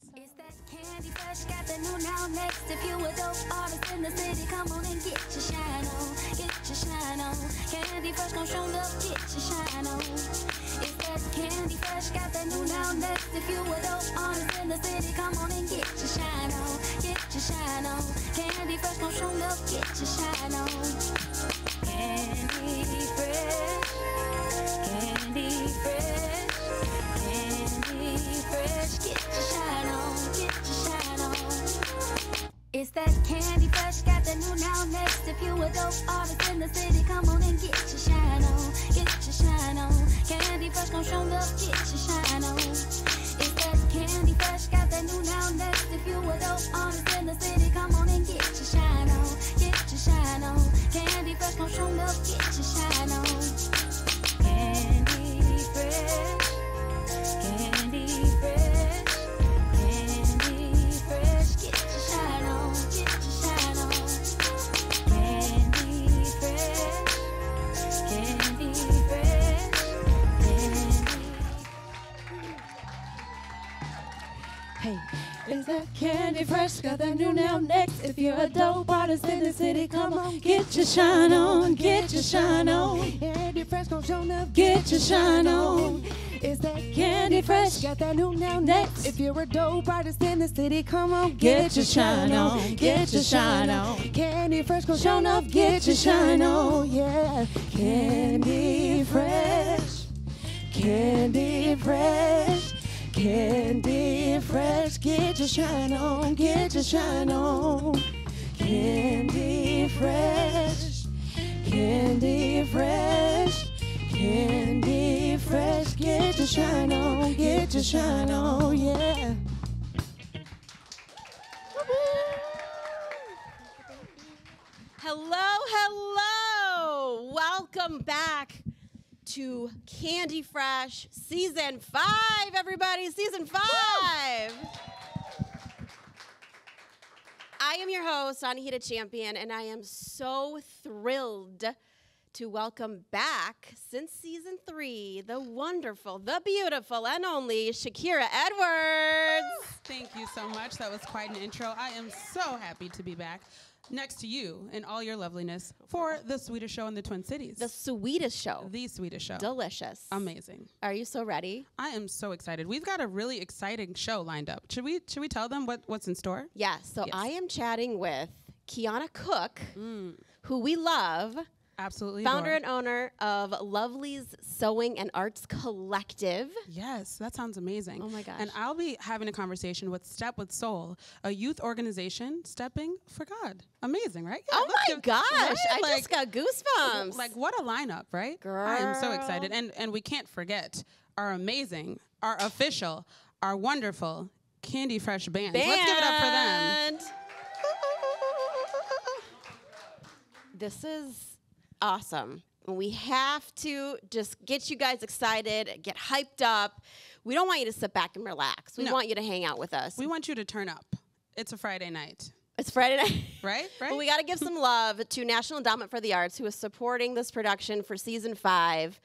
Is that Candy Fresh got the new now next? If you a dope artist in the city, come on and get your shine on, get your shine on. Candy Fresh gon' show love, get your shine on. Is that Candy Fresh got the new now next? If you a dope artist in the city, come on and get your shine on, get your shine on. Candy Fresh gon' show love, get your shine on. Candy Fresh, Candy Fresh, Candy Fresh, get your shine on, get your shine on. It's that Candy Fresh, got the new now next. If you a dope artist in the city, come on and get your shine on, get your shine on. Candy Fresh gon' show love, get your shine on. It's that Candy Fresh, got the new now next. If you a dope artist in the city, come on and get your shine on, get your shine on. Candy Fresh gon' show love, get your shine on. Candy Fresh, Candy Fresh, Candy Fresh, get your shine on, get your shine on. Candy Fresh, Candy Fresh, Candy. Hey, is that Candy Fresh? Got the new now next. If you're a dope artist in the city, come on, get your shine on, get your shine on. Candy Fresh gon' show up, get your shine on. Is that Candy Fresh? Got that new now next. If you're a dope artist in the city, come on, get your shine on, get your shine on. Candy Fresh gon' show up, get your shine on, yeah. Candy Fresh, Candy Fresh, Candy Fresh, get your shine on, get your shine on. Candy Fresh, Candy Fresh, Candy Fresh, get your shine on, get your shine on, yeah. Hello, hello. Welcome back to Candy Fresh Season 5, everybody. Season 5. Woo! I am your host, Anahita Champion, and I am so thrilled to welcome back, since season 3, the wonderful, the beautiful, and only Shakira Edwards. Thank you so much. That was quite an intro. I am so happy to be back next to you in all your loveliness for the sweetest show in the Twin Cities. The sweetest show. The sweetest show. Delicious. Amazing. Are you so ready? I am so excited. We've got a really exciting show lined up. Should we tell them what's in store? Yeah, so yes. I am chatting with Keiona Cook, who we love. Absolutely. Founder and owner of Lovely's Sewing and Arts Collective. Yes, that sounds amazing. Oh my gosh. And I'll be having a conversation with Step With Soul, a youth organization stepping for God. Amazing, right? Yeah, oh my gosh, right? I just got goosebumps. Like, what a lineup, right? Girl. I am so excited. And we can't forget our amazing, our official, our wonderful Candy Fresh band. Let's give it up for them. This is awesome. We have to just get you guys excited, get hyped up. We don't want you to sit back and relax. We want you to hang out with us. We want you to turn up. It's a Friday night. It's Friday night. Right? But we got to give some love to National Endowment for the Arts, who is supporting this production for season 5.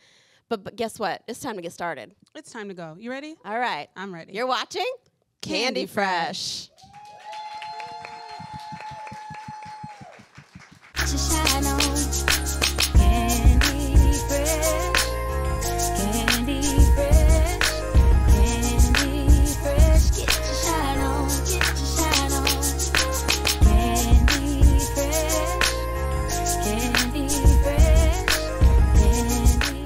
But guess what? It's time to get started. It's time to go. You ready? All right. I'm ready. You're watching Candy Fresh. Candy Fresh, Candy Fresh, get your shine on, get your shine on. Candy Fresh, Candy Fresh, Candy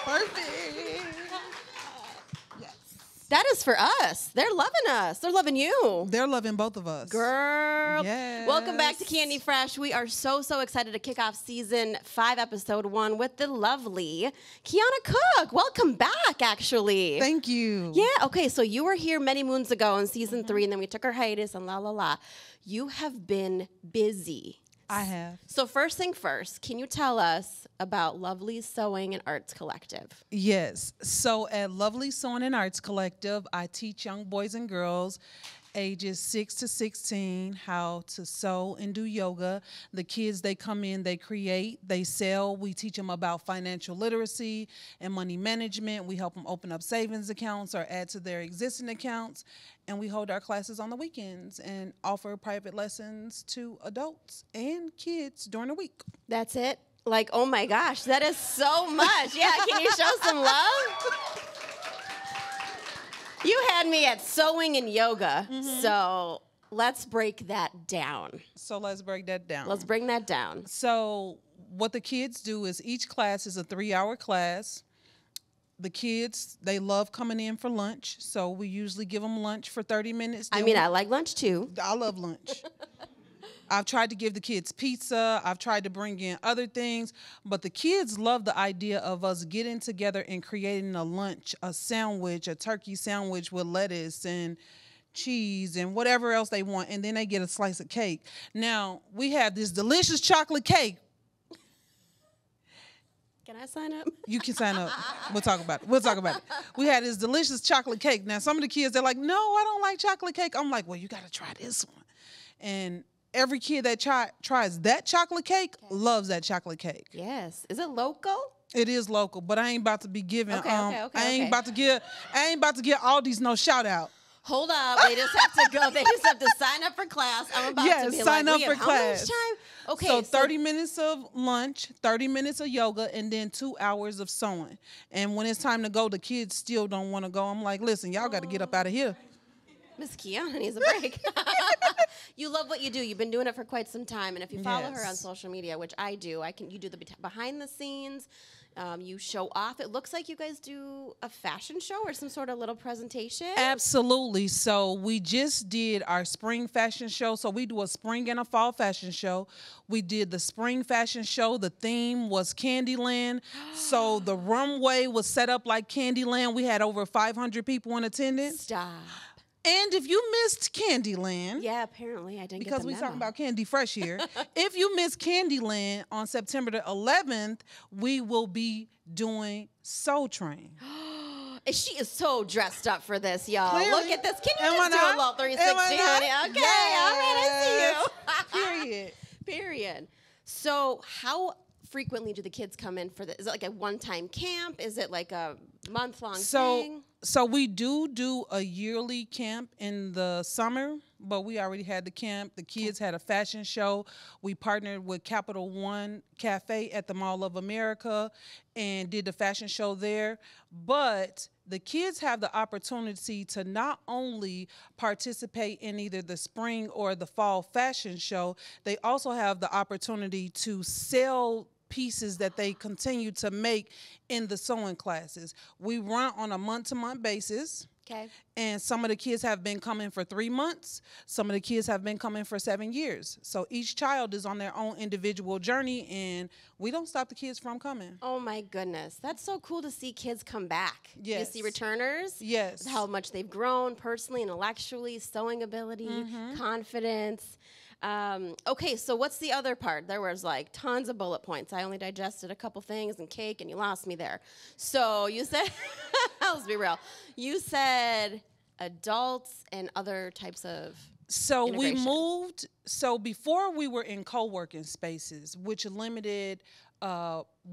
Fresh. Perfect. Yes. That is for us. They're loving us. They're loving you. They're loving both of us. Girl. Yes. Welcome back to Candy Fresh. We are so, so excited to kick off season 5, episode 1 with the lovely Keiona Cook. Welcome back, actually. Thank you. Yeah. Okay. So you were here many moons ago in season 3, and then we took our hiatus and You have been busy. I have. So first thing first, can you tell us about Lovely's Sewing and Arts Collective? Yes. So at Lovely's Sewing and Arts Collective, I teach young boys and girls ages 6 to 16 how to sew and do yoga. The kids, they come in, they create, they sell. We teach them about financial literacy and money management. We help them open up savings accounts or add to their existing accounts. And we hold our classes on the weekends and offer private lessons to adults and kids during the week. That's it? Like, oh my gosh, that is so much. Yeah, can you show some love? You had me at sewing and yoga, so let's break that down. Let's bring that down. So what the kids do is each class is a 3-hour class. The kids, they love coming in for lunch, so we usually give them lunch for 30 minutes. I mean, I like lunch too. I love lunch. I've tried to give the kids pizza. I've tried to bring in other things. But the kids love the idea of us getting together and creating a lunch, a sandwich, a turkey sandwich with lettuce and cheese and whatever else they want. And then they get a slice of cake. Now, we have this delicious chocolate cake. Can I sign up? You can sign up. We'll talk about it. We had this delicious chocolate cake. Now, some of the kids, they're like, no, I don't like chocolate cake. I'm like, well, you got to try this one. And every kid that tries that chocolate cake loves that chocolate cake. Yes. Is it local? It is local, but I ain't about to be giving. I ain't about to give Aldi's no shout out. Hold up. They just have to go. They just have to sign up for class. I'm about to be sign up for class. Okay. So 30 minutes of lunch, 30 minutes of yoga, and then 2 hours of sewing. And when it's time to go, the kids still don't want to go. I'm like, listen, y'all got to get up out of here. Miss Keiona needs a break. You love what you do. You've been doing it for quite some time, and if you follow her on social media, which I do, you do the behind the scenes. You show off. It looks like you guys do a fashion show or some sort of little presentation. Absolutely. So we just did our spring fashion show. So we do a spring and a fall fashion show. We did the spring fashion show. The theme was Candyland. So the runway was set up like Candyland. We had over 500 people in attendance. Stop. And if you missed Candyland... Yeah, apparently I didn't get the memo. Because we're talking about Candy Fresh here. If you missed Candyland on September the 11th, we will be doing Soul Train. She is so dressed up for this, y'all. Clearly. Look at this. Can you do a little 360, honey? Okay, all right, I see you. Period. So how frequently do the kids come in for this? Is it like a one-time camp? Is it like a month-long thing? So we do a yearly camp in the summer, but we already had the camp. The kids had a fashion show. We partnered with Capital One Cafe at the Mall of America and did the fashion show there. But the kids have the opportunity to not only participate in either the spring or the fall fashion show, they also have the opportunity to sell pieces that they continue to make in the sewing classes. We run on a month-to-month basis. Okay. And some of the kids have been coming for 3 months. Some of the kids have been coming for 7 years. So each child is on their own individual journey, and we don't stop the kids from coming. Oh, my goodness. That's so cool to see kids come back. Yes. You see returners. Yes. How much they've grown personally, intellectually, sewing ability, confidence. Okay, so what's the other part? There was like tons of bullet points. I only digested a couple things and cake, and you lost me there. So you said, let's be real. You said adults and other types of integration. We moved. So before we were in co-working spaces, which limited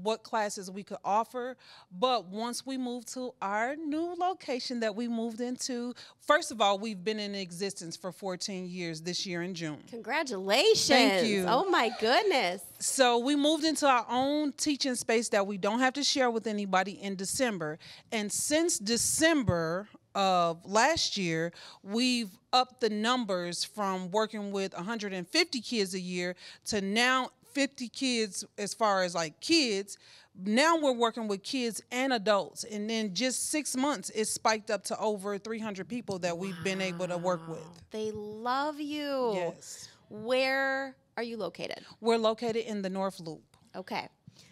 what classes we could offer. But once we moved to our new location that we moved into, first of all, we've been in existence for 14 years this year in June. Congratulations. Thank you. Oh my goodness. So we moved into our own teaching space that we don't have to share with anybody in December. And since December of last year, we've upped the numbers from working with 150 kids a year to now 50 kids as far as like kids. Now we're working with kids and adults. And then just 6 months, it spiked up to over 300 people that we've been able to work with. They love you. Yes. Where are you located? We're located in the North Loop. Okay.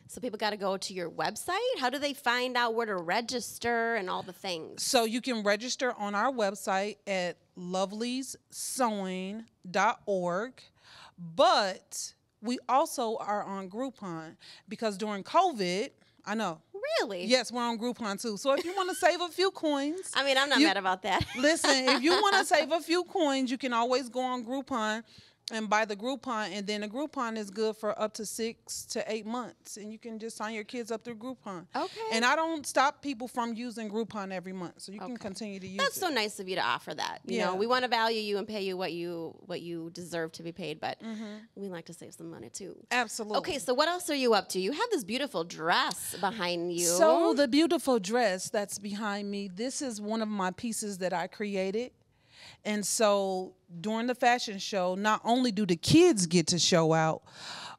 So people got to go to your website. How do they find out where to register and all the things? So you can register on our website at lovely'ssewing.org. But we also are on Groupon because during COVID, I know, Really? Yes, we're on Groupon too. So if you want to save a few coins. I mean, I'm not mad about that. Listen, if you want to save a few coins, you can always go on Groupon and buy the Groupon. And then the Groupon is good for up to 6 to 8 months. And you can just sign your kids up through Groupon. Okay. And I don't stop people from using Groupon every month. So you can continue to use it. That's so nice of you to offer that. You know, we want to value you and pay you what you deserve to be paid. But we like to save some money too. Absolutely. Okay, so what else are you up to? You have this beautiful dress behind you. So the beautiful dress that's behind me, this is one of my pieces that I created. And so during the fashion show, not only do the kids get to show out,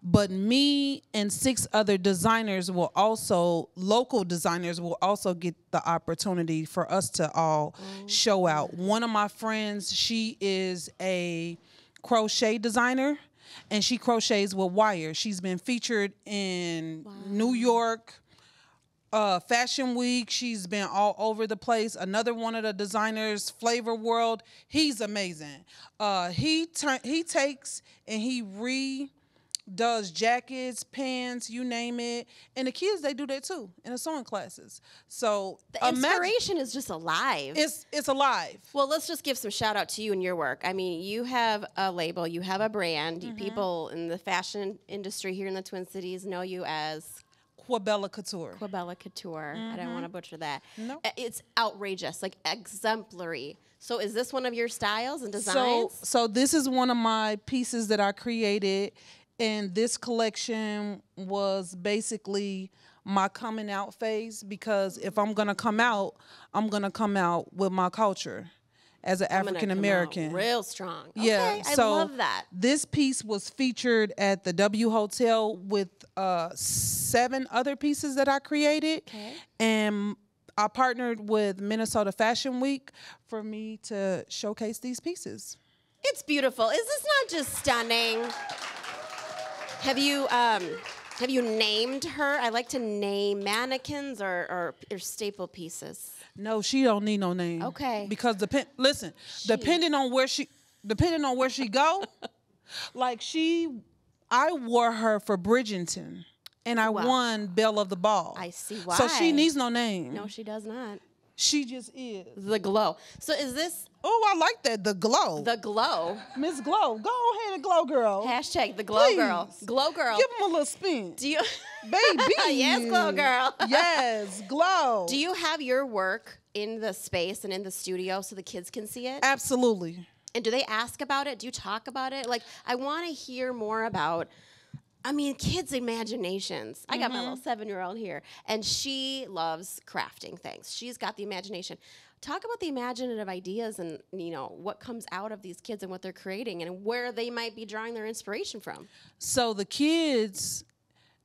but me and 6 other designers will also, local designers will also get the opportunity for us to all show out. One of my friends, she is a crochet designer and she crochets with wire. She's been featured in New York Fashion Week. She's been all over the place. Another one of the designers, Flavor World, he's amazing. He takes and he redoes jackets, pants, you name it. And the kids, they do that too in the sewing classes. So the inspiration is just alive. It's alive. Well, let's just give some shout out to you and your work. I mean, you have a label, you have a brand. People in the fashion industry here in the Twin Cities know you as Quabella Couture. Quabella Couture. I don't want to butcher that. No. It's outrageous, like exemplary. So is this one of your styles and designs? So this is one of my pieces that I created, and this collection was basically my coming out phase, because if I'm going to come out, I'm going to come out with my culture as an African American. Real strong. Yeah. Okay, I love that. This piece was featured at the W Hotel with 7 other pieces that I created. Okay. And I partnered with Minnesota Fashion Week for me to showcase these pieces. It's beautiful. Is this not just stunning? Have you named her? I like to name mannequins or staple pieces. No, she don't need no name. Okay. Because depending on where she go, like I wore her for Bridgerton, and I won Belle of the Ball. I see why. So she needs no name. No, she does not. She just is. The glow. So is this... Oh, I like that. The glow. The glow. Miss Glow. Go ahead and glow, girl. Hashtag the glow girl. Glow girl. Give them a little spin. Do you... Baby. Yes, glow girl. Yes, glow. Do you have your work in the space and in the studio so the kids can see it? Absolutely. And do they ask about it? Do you talk about it? Like, I want to hear more about... I mean, kids' imaginations. I got my little 7-year-old here, and she loves crafting things. She's got the imagination. Talk about the imaginative ideas and, you know, what comes out of these kids and what they're creating and where they might be drawing their inspiration from. So the kids,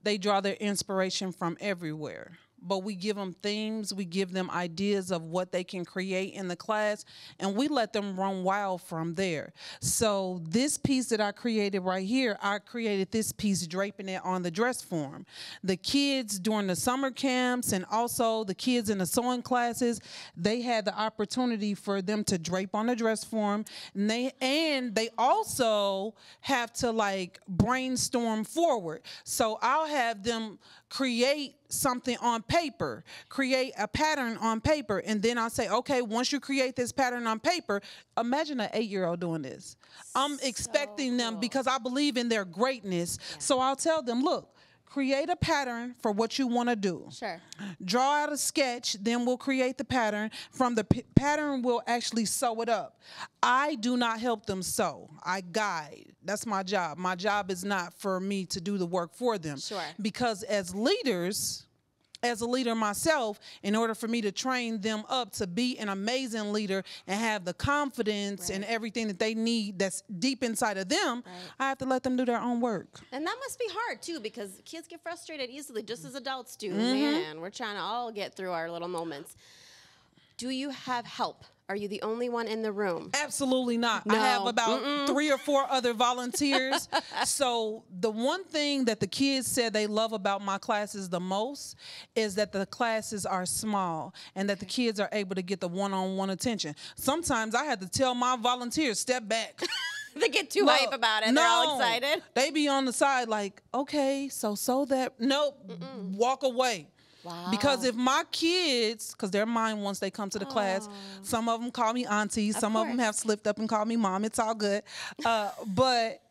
they draw their inspiration from everywhere. But we give them themes, we give them ideas of what they can create in the class, and we let them run wild from there. So this piece that I created right here, I created this piece draping it on the dress form. The kids during the summer camps and also the kids in the sewing classes, they had the opportunity for them to drape on the dress form, and they also have to, like, brainstorm forward. So I'll have them create something on paper, create a pattern on paper, and then I'll say, okay, once you create this pattern on paper, imagine an 8-year-old doing this. I'm expecting them, because I believe in their greatness. Yeah. So I'll tell them, look, create a pattern for what you want to do. Sure. Draw out a sketch, then we'll create the pattern. From the pattern, we'll actually sew it up. I do not help them sew. I guide. That's my job. My job is not for me to do the work for them. Sure. Because as leaders... As a leader myself, in order for me to train them up to be an amazing leader and have the confidence and everything that they need that's deep inside of them, I have to let them do their own work. And that must be hard, too, because kids get frustrated easily, just as adults do. Man, we're trying to all get through our little moments. Do you have help? Are you the only one in the room? Absolutely not. No. I have about 3 or 4 other volunteers. So the one thing that the kids said they love about my classes the most is that the classes are small and that the kids are able to get the one-on-one attention. Sometimes I had to tell my volunteers, step back. They get too hype about it. They're all excited. They be on the side like, okay, so that. Nope. Walk away. Wow. Because if my kids, because they're mine once they come to the class, some of them call me auntie, some of them have slipped up and call me mom. It's all good. But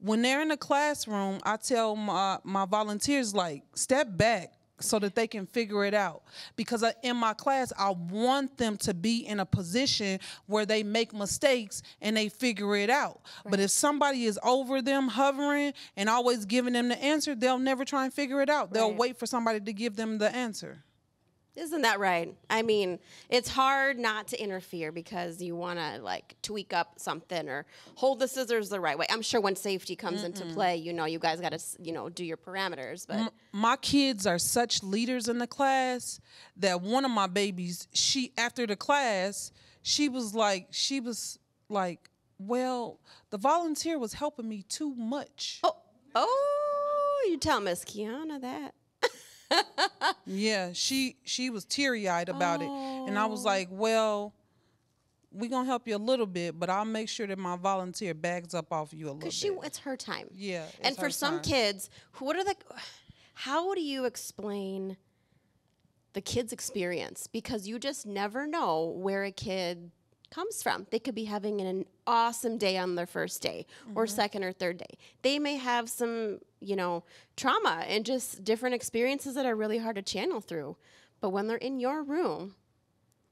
when they're in the classroom, I tell my volunteers, like, step back so that they can figure it out. Because in my class, I want them to be in a position where they make mistakes and they figure it out. Right. But if somebody is over them, hovering, and always giving them the answer, they'll never try and figure it out. They'll wait for somebody to give them the answer. Isn't that right? I mean, it's hard not to interfere because you want to, like, tweak up something or hold the scissors the right way. I'm sure when safety comes into play, you know, you guys got to, you know, do your parameters. But my kids are such leaders in the class that one of my babies, she, after the class, she was like, well, the volunteer was helping me too much. Oh, you tell Miss Keiona that. Yeah, she was teary-eyed about it. And I was like, well, we're going to help you a little bit, but I'll make sure that my volunteer bags up off you a little bit. Because it's her time. Yeah. And for some kids, how do you explain the kid's experience? Because you just never know where a kid comes from. They could be having an awesome day on their first day or second or third day. They may have some, you know, trauma and just different experiences that are really hard to channel through. But when they're in your room,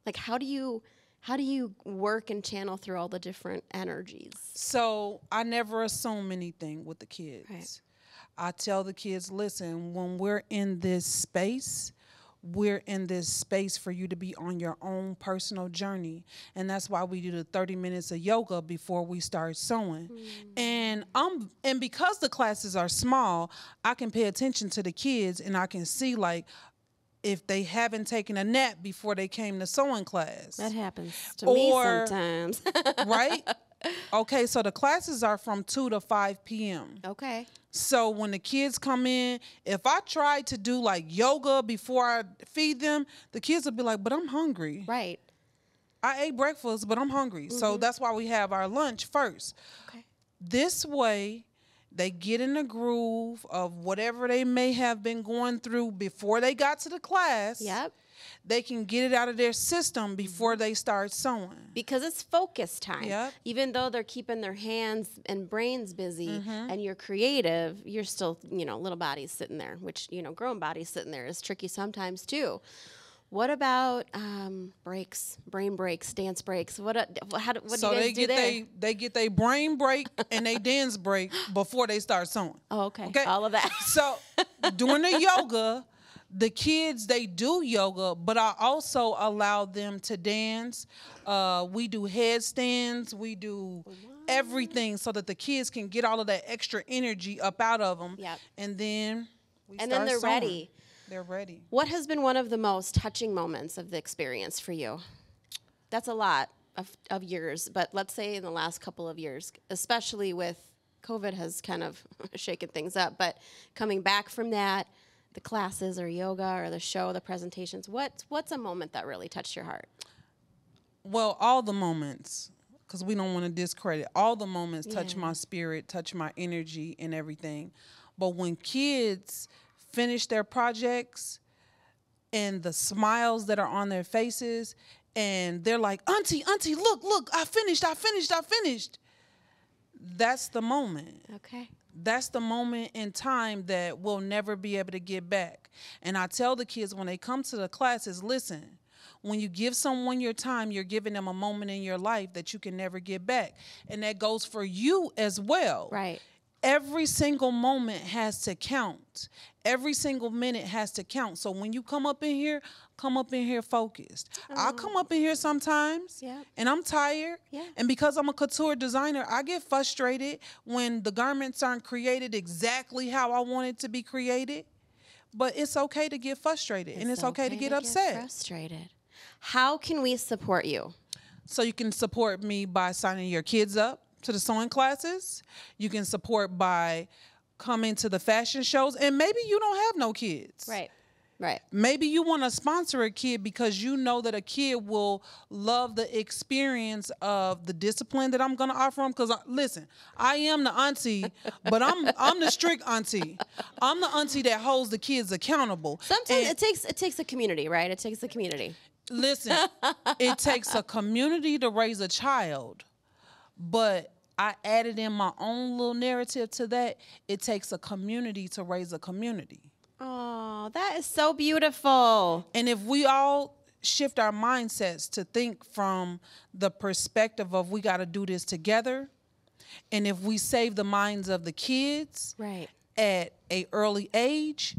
like, how do you work and channel through all the different energies? So I never assume anything with the kids. Right. I tell the kids, listen, when we're in this space, we're in this space for you to be on your own personal journey. And that's why we do the 30 minutes of yoga before we start sewing. And because the classes are small, I can pay attention to the kids and I can see, like, if they haven't taken a nap before they came to sewing class. That happens to me sometimes. Right? Okay, so the classes are from 2 to 5 p.m. Okay. So when the kids come in, if I try to do, like, yoga before I feed them, the kids will be like, but I'm hungry. Right. I ate breakfast, but I'm hungry. So that's why we have our lunch first. Okay. This way, they get in the groove of whatever they may have been going through before they got to the class. Yep. They can get it out of their system before they start sewing. Because it's focus time. Yep. Even though they're keeping their hands and brains busy and you're creative, you're still, you know, little bodies sitting there, which, you know, grown bodies sitting there is tricky sometimes too. What about breaks, brain breaks, dance breaks? They get their brain break and they dance break before they start sewing. Oh, okay. All of that. So doing the yoga, the kids, they do yoga, but I also allow them to dance. We do headstands. We do everything so that the kids can get all of that extra energy up out of them. Yep. And then they're sewing. Ready. They're ready. What has been one of the most touching moments of the experience for you? That's a lot of years, but let's say in the last couple of years, especially with COVID has kind of shaken things up, but coming back from that, the classes or yoga or the show, the presentations, what's a moment that really touched your heart? Well, all the moments, because we don't want to discredit. All the moments touch my spirit, touch my energy and everything. But when kids finish their projects and the smiles that are on their faces and they're like, auntie, look, I finished. That's the moment. Okay. That's the moment in time that we'll never be able to get back. And I tell the kids when they come to the classes, listen, when you give someone your time, you're giving them a moment in your life that you can never get back. And that goes for you as well. Right. Every single moment has to count. Every single minute has to count. So when you come up in here focused. I'll come up in here sometimes and I'm tired. Yeah. And because I'm a couture designer, I get frustrated when the garments aren't created exactly how I want it to be created. But it's okay to get frustrated and it's okay to get upset. Frustrated. How can we support you? So you can support me by signing your kids up to the sewing classes. You can support by coming to the fashion shows, and maybe you don't have no kids. Right. Right. Maybe you want to sponsor a kid because you know that a kid will love the experience of the discipline that I'm going to offer them. Because, listen, I am the auntie, but I'm the strict auntie. I'm the auntie that holds the kids accountable. Sometimes it takes a community, right? It takes a community. Listen, it takes a community to raise a child, but I added in my own little narrative to that. It takes a community to raise a community. Oh, that is so beautiful. And if we all shift our mindsets to think from the perspective of we got to do this together, and if we save the minds of the kids right at an early age,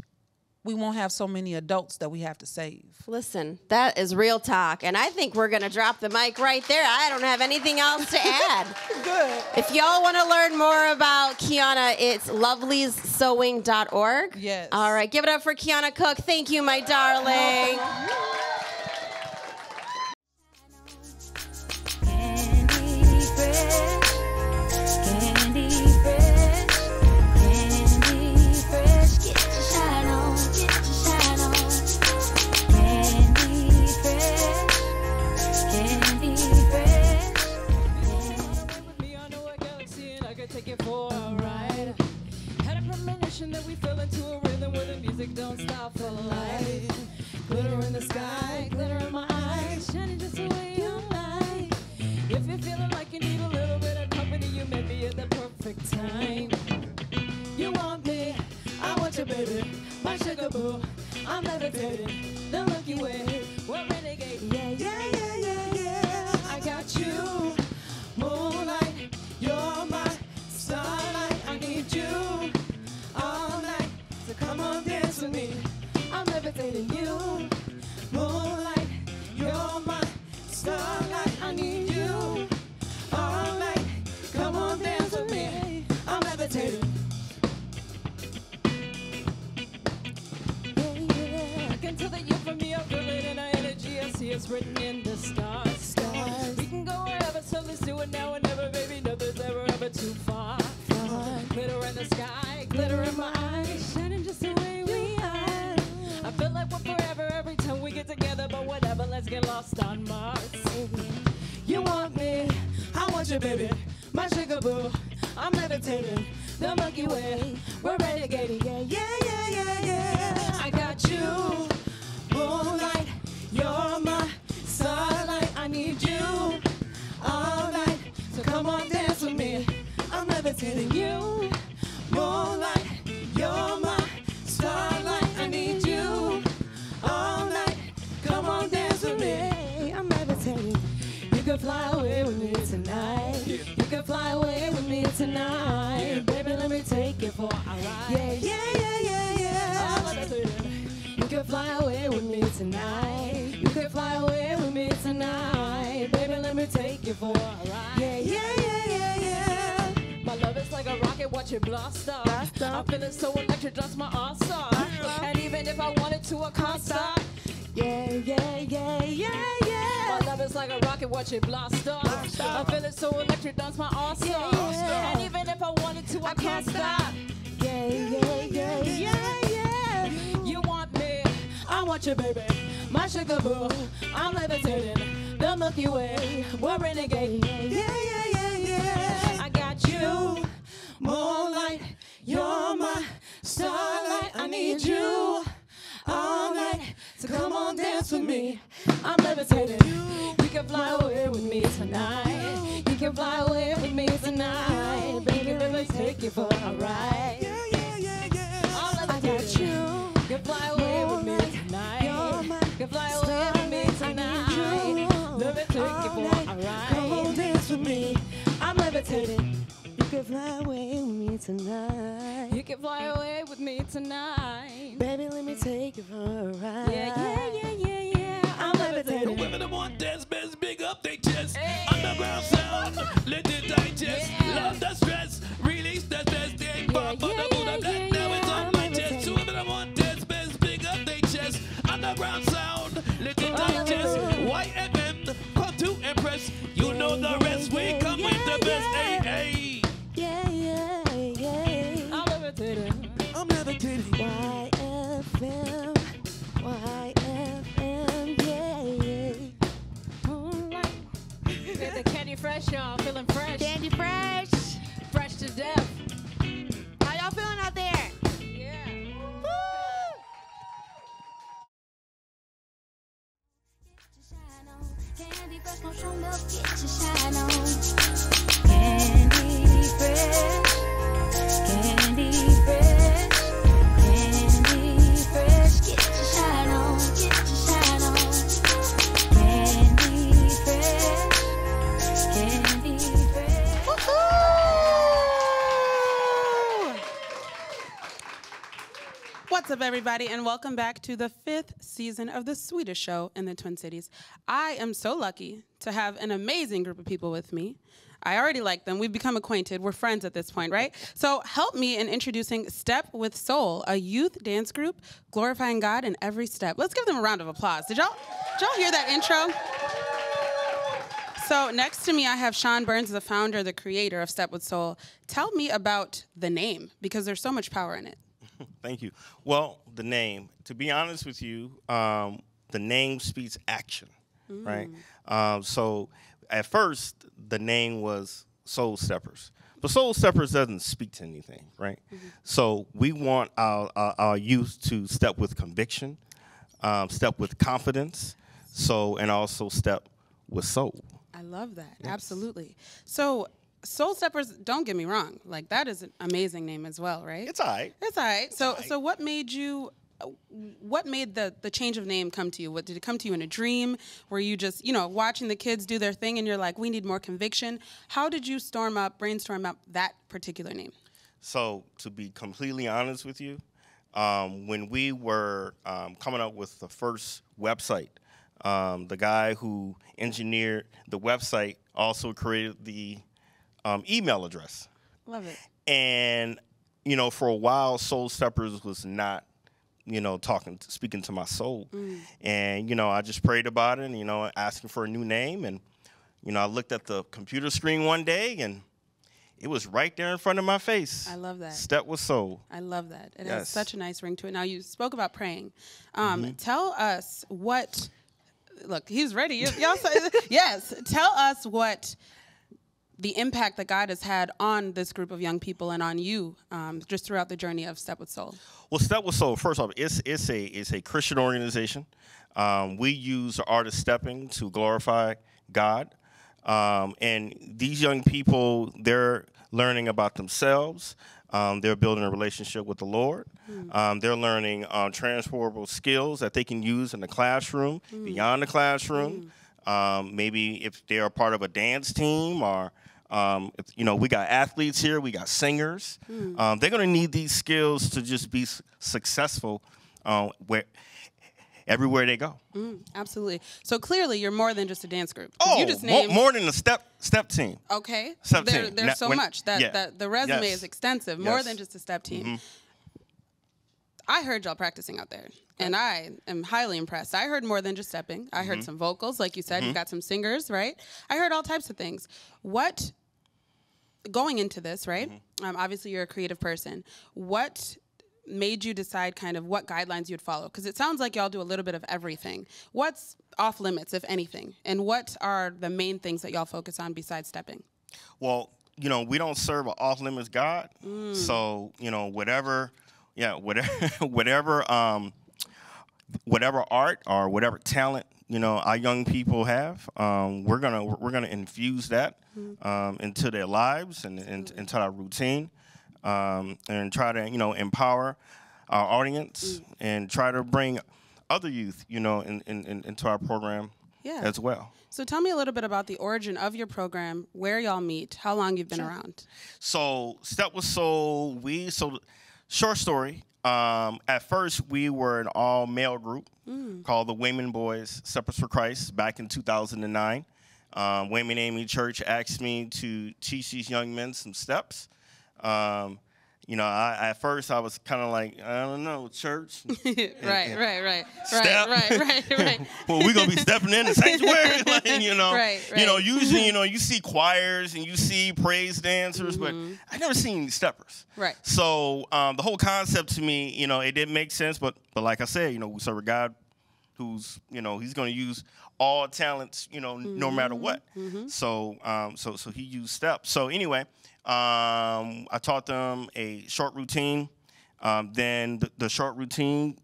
we won't have so many adults that we have to save. Listen, that is real talk. And I think we're going to drop the mic right there. I don't have anything else to add. Good. If y'all want to learn more about Keiona, it's loveliessewing.org. Yes. All right. Give it up for Keiona Cook. Thank you, my darling. Take it for a ride. Had a premonition that we fell into a rhythm where the music don't stop for life. Glitter in the sky, glitter in my eyes, shining just the way you like. If you're feeling like you need a little bit of company, you met me at the perfect time. You want me, I want you, baby, my sugar boo. I'm levitating, the Milky Way, we're renegade. Yeah, yeah, yeah, yeah, yeah. I got you, moonlight, you're my starlight, I need you all night, so come on dance with me, I'm levitating you, moonlight, you're my starlight, I need you all night, come on dance with me, I'm levitating. I can tell that you're for me, I'm feeling our energy, I see it's written in the stars. We can go wherever, so let's do it now or never, baby, nothing's ever, ever too far. Glitter in the sky, glitter in my eyes, shining just the way we are. I feel like we're forever every time we get together, but whatever, let's get lost on Mars. You want me, I want you, baby, my sugar boo, I'm levitating, the Milky Way, we're renegading, yeah, yeah, yeah, yeah, yeah. I got you, moonlight, you're my starlight, I need you all night, so come on dance with me, I'm levitating you, moonlight, you're my starlight, I need you all night, come on dance with me, I'm levitating. You can fly away with me tonight, yeah. You can fly away with me tonight, yeah. Baby, let me take you for a ride, yeah, yeah, yeah, yeah, yeah. I'm levitating. You can fly away with me tonight, you can fly away with me tonight, baby, let me take you for a ride, yeah, yeah, yeah, yeah, yeah. My love is like a rocket, watch it blast up, I'm feeling so electric, that's my all-star, yeah. And even if I wanted to, I can't stop, yeah, yeah, yeah, yeah, yeah. My love is like a rocket, watch it blast up, I'm feeling so electric, that's my all-star, yeah, yeah, yeah. And even if I wanted to, I can't stop, yeah, yeah, yeah, yeah, yeah. You want me, I want you, baby, my sugar boo, I'm levitating, the Milky Way, we're renegade, yeah, yeah, yeah, yeah. I got you, moonlight, you're my starlight, I need you all night, so come on dance with me, I'm levitating. You can fly away with me tonight, you can fly away with me tonight, baby, let me take you for a ride, yeah, yeah, yeah, yeah. I got you, you can fly away with me tonight, you can fly away with me tonight, let me take you for a ride, come on dance with me, I'm levitating. You can fly away with me tonight, you can fly away with me tonight, baby, let me take you for a ride, yeah, yeah, yeah, yeah, yeah. I'm levitating. The women that want dance bands, big up they chest, hey. Underground sound, let it digest, yeah. Love the stress, release the stress, they ain't pop on the moon, that now it's on my chest. The women that want dance bands, big up they chest, underground sound, let it digest, YFM, come to impress, you know the rest, we come with the best, hey, hey. Yeah, yeah, yeah. I'm levitating. I'm levitating. YFM. What's up, everybody, and welcome back to the 5th season of the sweetest show in the Twin Cities. I am so lucky to have an amazing group of people with me. I already like them. We've become acquainted. We're friends at this point, right? So help me in introducing Step With Soul, a youth dance group glorifying God in every step. Let's give them a round of applause. Did y'all hear that intro? So next to me, I have Sean Burns, the founder, the creator of Step With Soul. Tell me about the name, because there's so much power in it. Thank you. Well, the name, to be honest with you, the name speaks action, right? So at first, the name was Soul Steppers. But Soul Steppers doesn't speak to anything, right? So we want our youth to step with conviction, step with confidence, and also step with soul. I love that, yes. Absolutely. So Soul Steppers, don't get me wrong, like that is an amazing name as well, right? It's all right. It's all right. It's so all right. So what made the change of name come to you? Did it come to you in a dream? Were you just, you know, watching the kids do their thing and you're like, we need more conviction? How did you brainstorm up that particular name? So to be completely honest with you, when we were coming up with the first website, the guy who engineered the website also created the email address. Love it. And, you know, for a while, Soul Steppers was not, you know, speaking to my soul. And, you know, I just prayed about it and, you know, asking for a new name. And, you know, I looked at the computer screen one day and it was right there in front of my face. I love that. Step With Soul. I love that. It has such a nice ring to it. Now, you spoke about praying. Tell us what, look, he's ready. Y'all say, yes. Tell us what the impact that God has had on this group of young people and on you just throughout the journey of Step With Soul. Well, Step With Soul, first off, it's a Christian organization. We use the art of stepping to glorify God. And these young people, they're learning about themselves. They're building a relationship with the Lord. They're learning transferable skills that they can use in the classroom, beyond the classroom. Maybe if they are part of a dance team or, you know, we got athletes here, we got singers. They're going to need these skills to just be successful everywhere they go. Absolutely. So clearly you're more than just a dance group. Oh, you just named more than a step team. Okay. Step team. There's so much. That the resume is extensive, more than just a step team. I heard y'all practicing out there, and I am highly impressed. I heard more than just stepping. I heard some vocals, like you said. You got some singers, right? I heard all types of things. What, going into this, right? Obviously, you're a creative person. What made you decide kind of what guidelines you'd follow? Because it sounds like y'all do a little bit of everything. What's off limits, if anything? And what are the main things that y'all focus on besides stepping? Well, you know, we don't serve an off-limits God. So, you know, whatever... whatever art or whatever talent, you know, our young people have, we're gonna infuse that into their lives and into our routine, and try to, you know, empower our audience and try to bring other youth, you know, into our program as well. So tell me a little bit about the origin of your program, where y'all meet, how long you've been around. So Step With Soul, short story, at first we were an all-male group called the Wayman Boys Steppers for Christ back in 2009. Wayman Amy Church asked me to teach these young men some steps. You know, at first I was kind of like, I don't know, church. Right. Well, we're going to be stepping in the sanctuary, like, you know. You know, usually, you know, you see choirs and you see praise dancers, but I never seen steppers. So the whole concept to me, you know, it didn't make sense. But like I said, you know, we serve a God who's, you know, he's going to use all talents, you know, no matter what. So he used steps. So anyway, I taught them a short routine. Then the short routine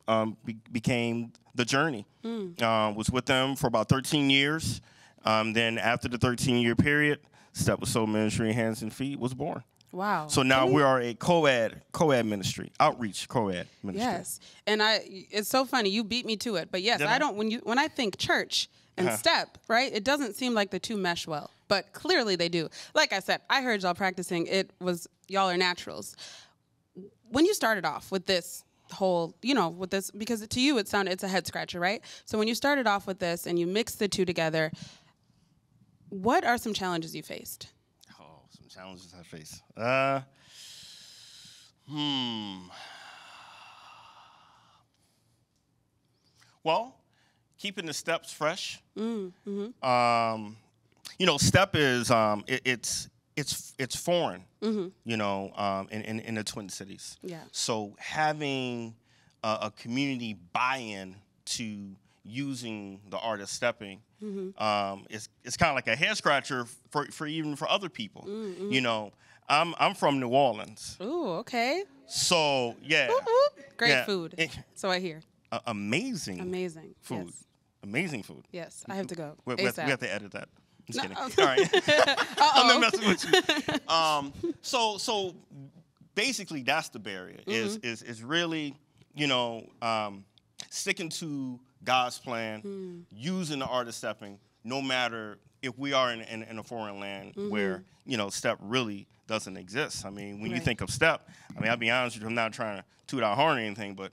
became the journey. Was with them for about 13 years. Then after the 13-year period, Step With Soul Ministry Hands and Feet was born. Wow. So now we are a co-ed ministry, outreach co-ed ministry. Yes. And it's so funny, you beat me to it. But yes, I don't, when I think church and step, right, it doesn't seem like the two mesh well, but clearly they do. Like I said, I heard y'all practicing, y'all are naturals. When you started off with this whole, with this, because to you it sounded, it's a head scratcher, right? So when you started off with this and you mixed the two together, what are some challenges you faced? Challenges I face. Well, keeping the steps fresh. Step is it's foreign. In the Twin Cities. Yeah. So having a community buy-in to using the art of stepping, it's kind of like a head scratcher for even other people. I'm from New Orleans. Ooh, okay. So yeah, great food. So I hear amazing food. Yes. Amazing food. Yes, I have to go. We have to edit that. Just kidding. All right. I'm not messing with you. So basically, that's the barrier. Is really sticking to God's plan, using the art of stepping, no matter if we are in a foreign land where, step really doesn't exist. I mean, when you think of step, I'll be honest with you, I'm not trying to toot our horn or anything, but,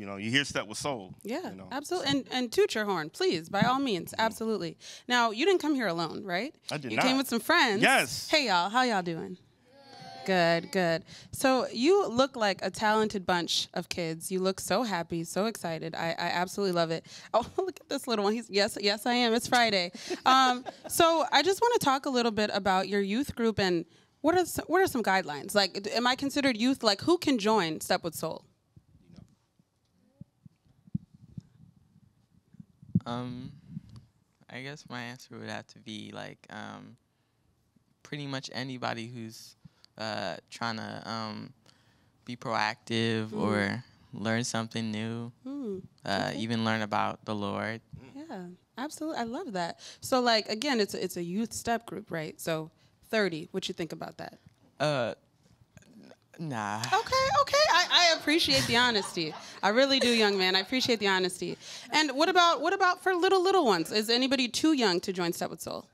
you hear Step With Soul. Yeah, absolutely. So. And toot your horn, please, by all means, absolutely. Now, you didn't come here alone, right? I did not. You came with some friends. Yes. Hey, y'all, how y'all doing? Good, good. So you look like a talented bunch of kids. You look so happy, so excited. I absolutely love it. Oh, look at this little one. Yes, I am. It's Friday. So I just want to talk a little bit about your youth group and what are some guidelines? Like, am I considered youth? Like, who can join Step With Soul? I guess my answer would have to be like pretty much anybody who's trying to be proactive or learn something new, even learn about the Lord. Yeah, absolutely. I love that. So, like, again, it's a youth step group, right? So 30, what you think about that? Nah. Okay. I appreciate the honesty. I really do, young man. I appreciate the honesty. And what about for little ones? Is anybody too young to join Step With Soul?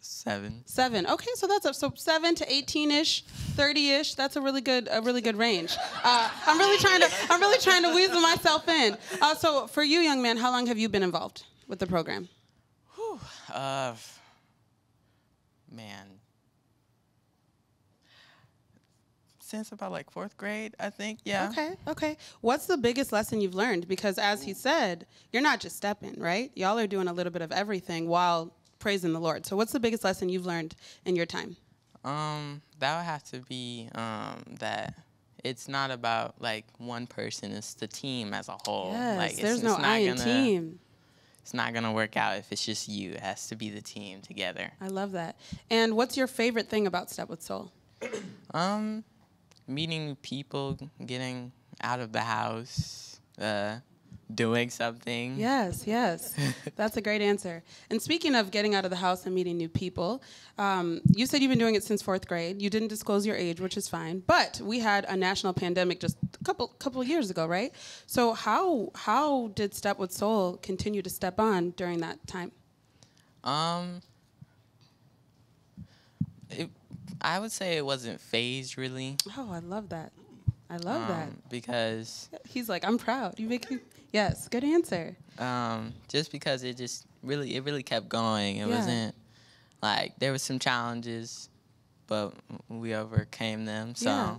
7. 7. Okay, so that's up. So 7 to 18-ish, 30-ish. That's a really good range. I'm really trying to weasel myself in. So for you, young man, how long have you been involved with the program? Whew, since about like 4th grade, I think. Yeah. Okay. What's the biggest lesson you've learned? Because as he said, you're not just stepping, right? Y'all are doing a little bit of everything while praising the Lord. So what's the biggest lesson you've learned in your time? That would have to be that it's not about like one person, it's the team as a whole. Yes, like there's no I in team. It's not gonna work out if it's just you. It has to be the team together. I love that. And what's your favorite thing about Step With Soul? Meeting people, getting out of the house, doing something. Yes. That's a great answer. And speaking of getting out of the house and meeting new people, you said you've been doing it since 4th grade. You didn't disclose your age, which is fine. But we had a national pandemic just a couple of years ago, right? So how did Step With Soul continue to step on during that time? I would say it wasn't phased, really. Oh, I love that. I love that. Because... He's like, I'm proud. You make me... Yes, good answer. Just because it really kept going. It wasn't like, there were some challenges, but we overcame them, so... Yeah.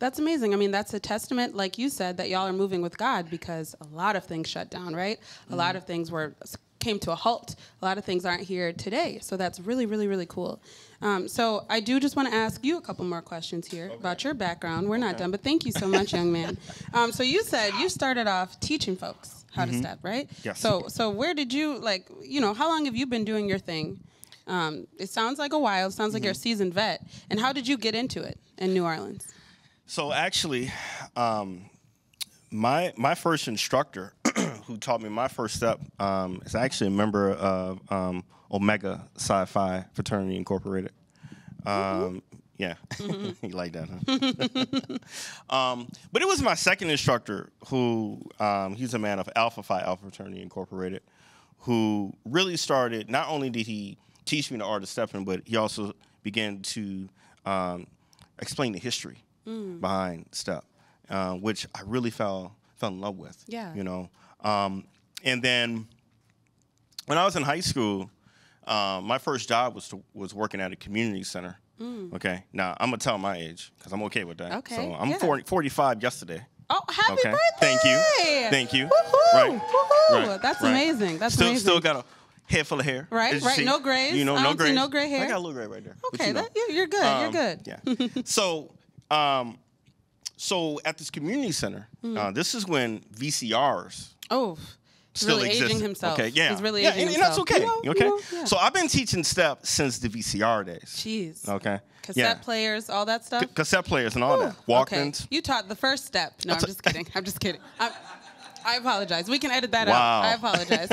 That's amazing. I mean, that's a testament, like you said, that y'all are moving with God, because a lot of things shut down, right? A lot of things came to a halt. A lot of things aren't here today. So that's really cool. So I do just want to ask you a couple more questions here about your background. We're not done, but thank you so much, young man. So you said you started off teaching folks how to step, right? Yes. So where did you, like, how long have you been doing your thing? It sounds like a while. It sounds like you're a seasoned vet. And how did you get into it in New Orleans? So actually, my first instructor who taught me my first step is actually a member of Omega Sci-Fi Fraternity Incorporated. Yeah, you like that, huh? But it was my second instructor who, he's a man of Alpha Phi Alpha Fraternity Incorporated, who really started, not only did he teach me the art of stepping, but he also began to explain the history behind step, which I really fell in love with, yeah, you know. And then when I was in high school, my first job was working at a community center. Okay, now I'm gonna tell my age because I'm okay with that. Okay, so I'm 45 yesterday. Oh, happy birthday! Thank you, thank you. Woohoo! Right. Woohoo! Right. That's amazing. That's amazing. Still got a head full of hair. Right, right. No grays. You know, no grays. No gray hair. I got a little gray right there. Okay, you know, you're good. You're good. Yeah. So at this community center, this is when VCRs. Oh. Still really exists. Aging himself. Okay, yeah. He's really aging himself. And that's okay. You know, okay. You know, yeah. So I've been teaching step since the VCR days. Jeez. Okay. Cassette players, all that stuff. Cassette players and all that. Walkmans. Okay. You taught the first step. No, I'm just kidding. I'm just kidding. I apologize. We can edit that out. I apologize.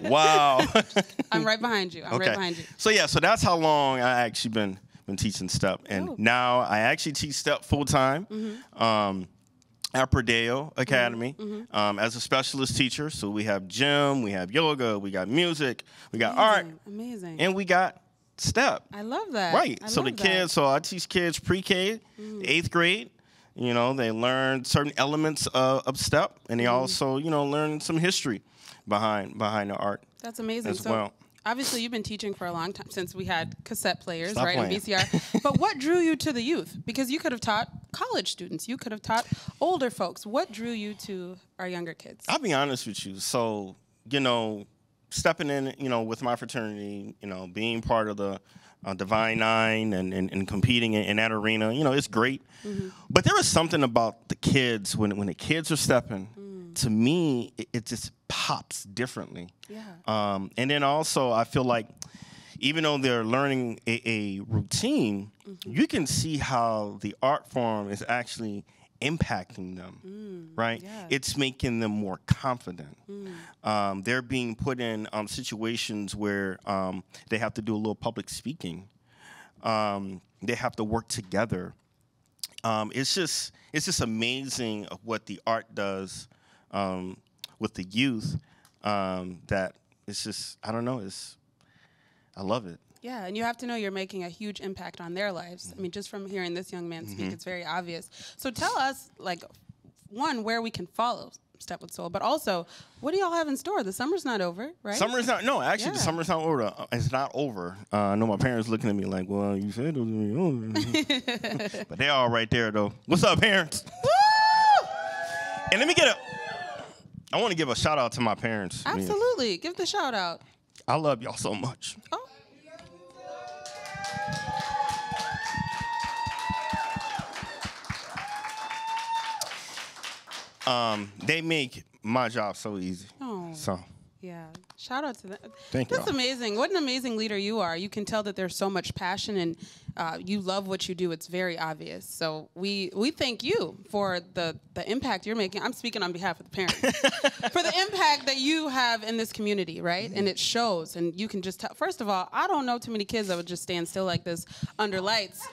Wow. I'm right behind you. I'm right behind you. So yeah, so that's how long I actually been teaching step, and now I actually teach step full time. At Perdeo Academy as a specialist teacher. So we have gym, we have yoga, we got music, we got art, and we got step. I love that. Right. I love the kids, so I teach kids pre-K, 8th grade. You know, they learn certain elements of step, and they also, you know, learn some history behind the art. That's amazing. As well. Obviously, you've been teaching for a long time, since we had cassette players, right, and VCR. But what drew you to the youth? Because you could have taught college students. You could have taught older folks. What drew you to our younger kids? I'll be honest with you. So, you know, stepping in, you know, with my fraternity, you know, being part of the Divine Nine and competing in that arena, you know, it's great. But there was something about the kids, when the kids are stepping, to me, it just pops differently. Yeah. And then also, I feel like even though they're learning a routine, you can see how the art form is actually impacting them, right? Yeah. It's making them more confident. They're being put in situations where they have to do a little public speaking. They have to work together. It's just amazing what the art does with the youth, that it's just, I don't know, I love it. Yeah, and you have to know you're making a huge impact on their lives. I mean, just from hearing this young man speak, it's very obvious. So tell us, like, one, where we can follow Step With Soul, but also, what do y'all have in store? The summer's not over, right? Summer's not, no, actually, the summer's not over. It's not over. I know my parents looking at me like, well, you said it was going to be over. But they're all right there, though. What's up, parents? Woo! And let me get a... I want to give a shout out to my parents. Absolutely. Man. Give the shout out. I love y'all so much. Oh. They make my job so easy. Oh. So. Yeah. Shout out to them. Thank you. That's amazing. What an amazing leader you are. You can tell that there's so much passion and you love what you do. It's very obvious. So we thank you for the impact you're making. I'm speaking on behalf of the parents. For the impact that you have in this community, right? And it shows. And you can just tell. First of all, I don't know too many kids that would just stand still like this under lights.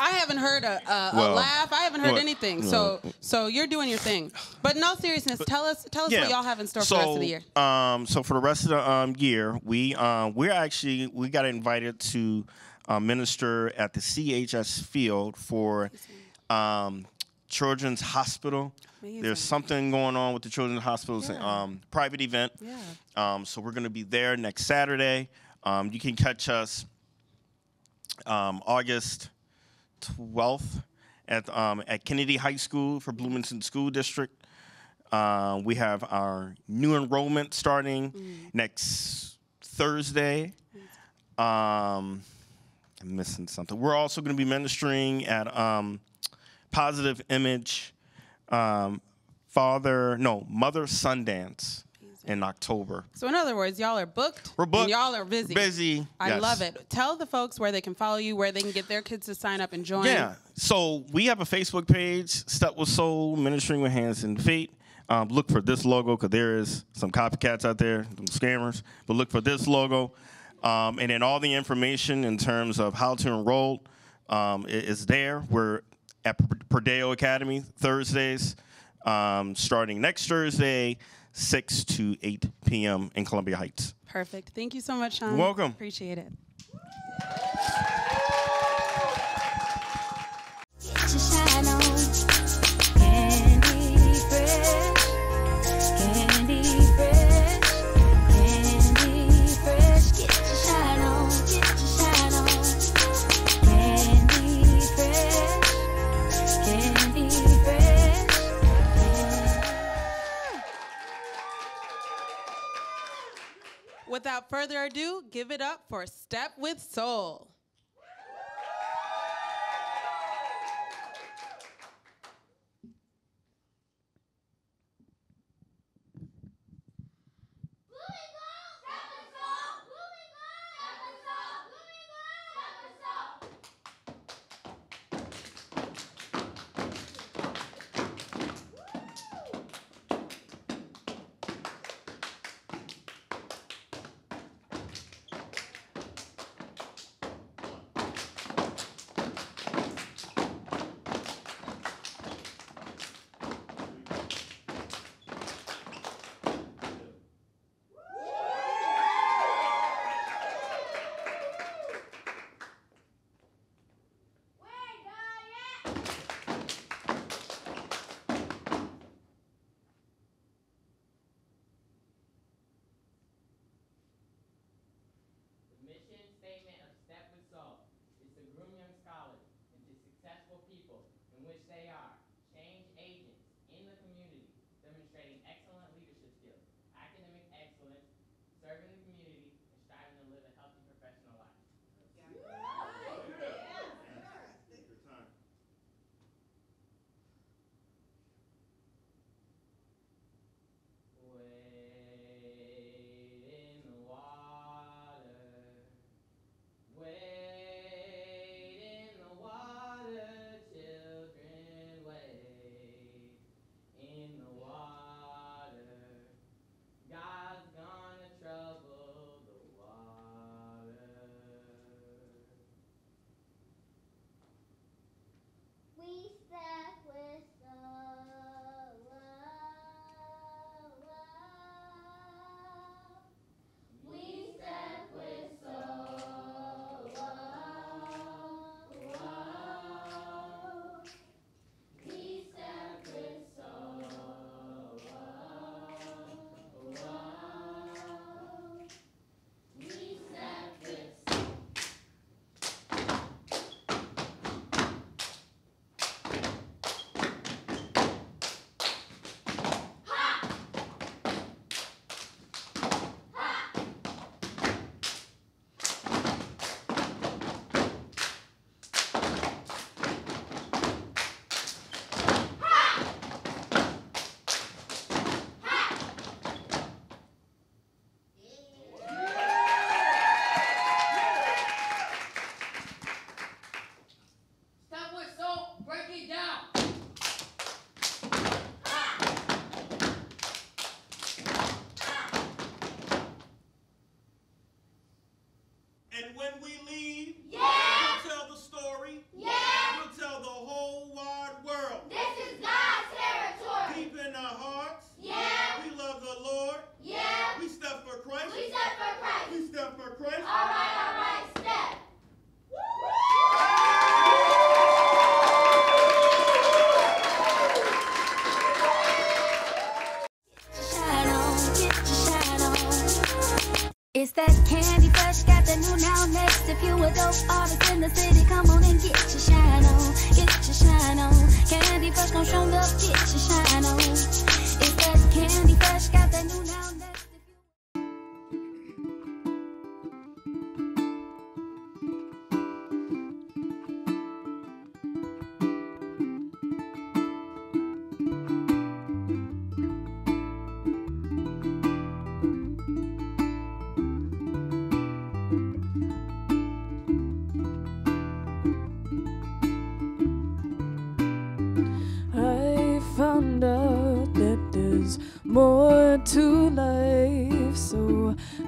I haven't heard a laugh. I haven't heard anything. So you're doing your thing. But in all seriousness, tell us what y'all have in store for the rest of the year. So for the rest of the year, we got invited to minister at the CHS field for Children's Hospital. Amazing. There's something going on with the Children's Hospital's private event. Yeah. So we're going to be there next Saturday. You can catch us August 12th at Kennedy High School for Bloomington School District. We have our new enrollment starting next Thursday. I'm missing something. We're also going to be ministering at Positive Image Mother Sundance in October. So in other words, y'all are booked. We're booked. Y'all are busy. Busy. I love it. Tell the folks where they can follow you, where they can get their kids to sign up and join. Yeah. So we have a Facebook page, Step With Soul, Ministering With Hands and Feet. Look for this logo, because there is some copycats out there, some scammers. But look for this logo. And then all the information in terms of how to enroll is there. We're at Perdeo Academy Thursdays, starting next Thursday, 6 to 8 p.m. in Columbia Heights. Perfect. Thank you so much, Sean. You're welcome. Appreciate it. Get your shine on. Candy Fresh. Candy Fresh. Candy Fresh. Get your shine on. Get your shine on. Candy Fresh. Candy Fresh. Without further ado, give it up for Step With Soul.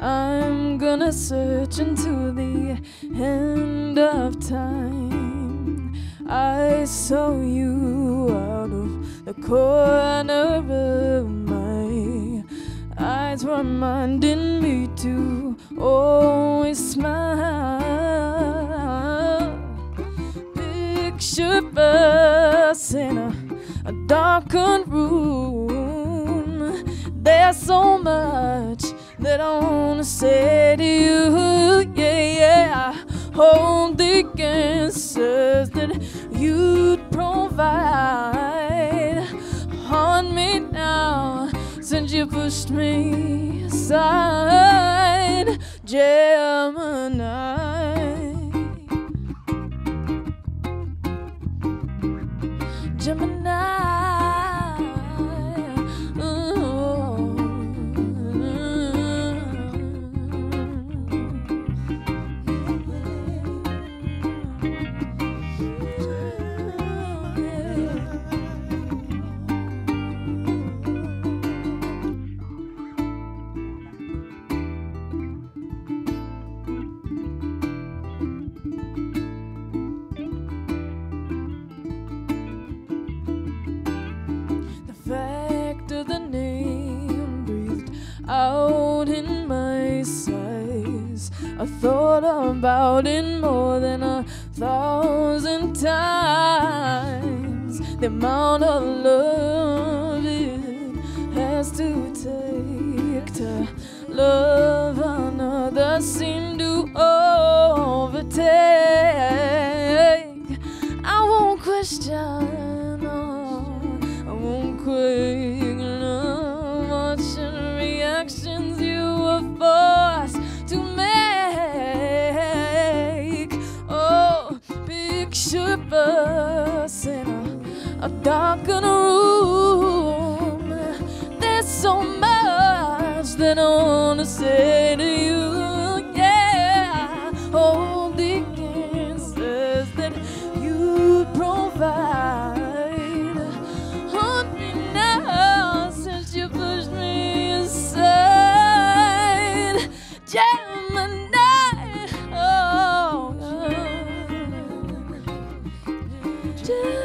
I'm gonna search into the end of time. I saw you out of the corner of my eyes, reminding me to always smile. Picture us in a darkened room. There's so much that I wanna say to you, yeah. I hold the answers that you provide. Haunt me now since you pushed me aside, Gemini. I thought about it more than 1,000 times. The amount of love it has to take to love another seemed to overtake. I won't question, no, I won't quake, no, watching reactions you were forced to make. Oh, picture us in a darkened room. There's so much that I wanna say to you, yeah. All the answers that you provide haunt me now since you pushed me aside. Gemini, oh, Gemini, oh, Gemini,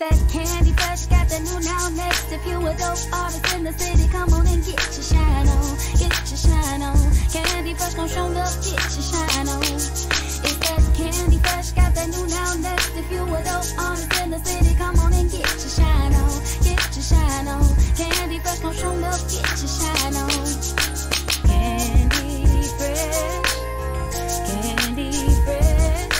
that Candy Fresh got the new now next. If you a dope artist in the city, come on and get your shine on, get your shine on. Candy Fresh gon' show love, get your shine on. It's that Candy Fresh got the new now next. If you a dope artist in the city, come on and get your shine on, get your shine on. Candy light you shine on. Candy Fresh, Candy Fresh,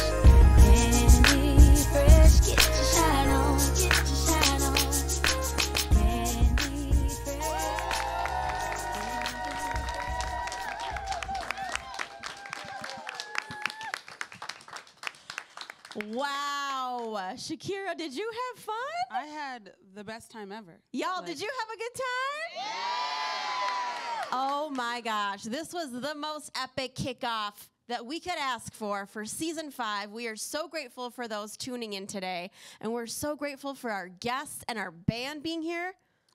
Candy Fresh, get your shine on, get your shine on. Candy Fresh. Wow, Shakira, did you have fun? I had the best time ever. Y'all, did you have a good time? Yeah! Oh my gosh, this was the most epic kickoff that we could ask for season 5. We are so grateful for those tuning in today, and we're so grateful for our guests and our band being here.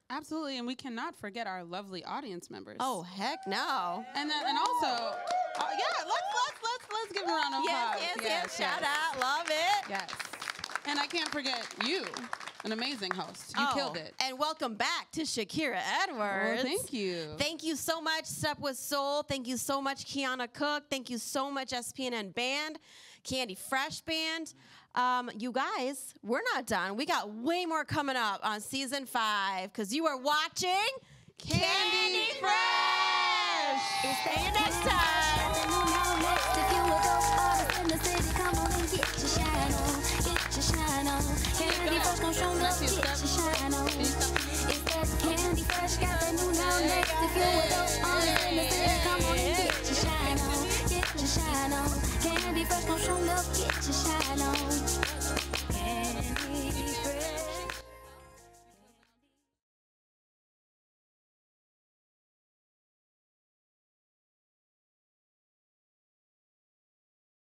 Absolutely, and we cannot forget our lovely audience members. Oh, heck no. And also, yeah, let's give them a round of applause. Yes, shout out, love it. Yes, and I can't forget you. An amazing host. You killed it. And welcome back to Shakira Edwards. Oh, thank you. Thank you so much, Step With Soul. Thank you so much, Keiona Cook. Thank you so much, SPNN Band, Candy Fresh Band. You guys, we're not done. We got way more coming up on season 5 because you are watching Candy Fresh. See you next time. Candy Fresh gon' show love, get your shine on. It's that Candy Fresh, got that new now next. If you were those on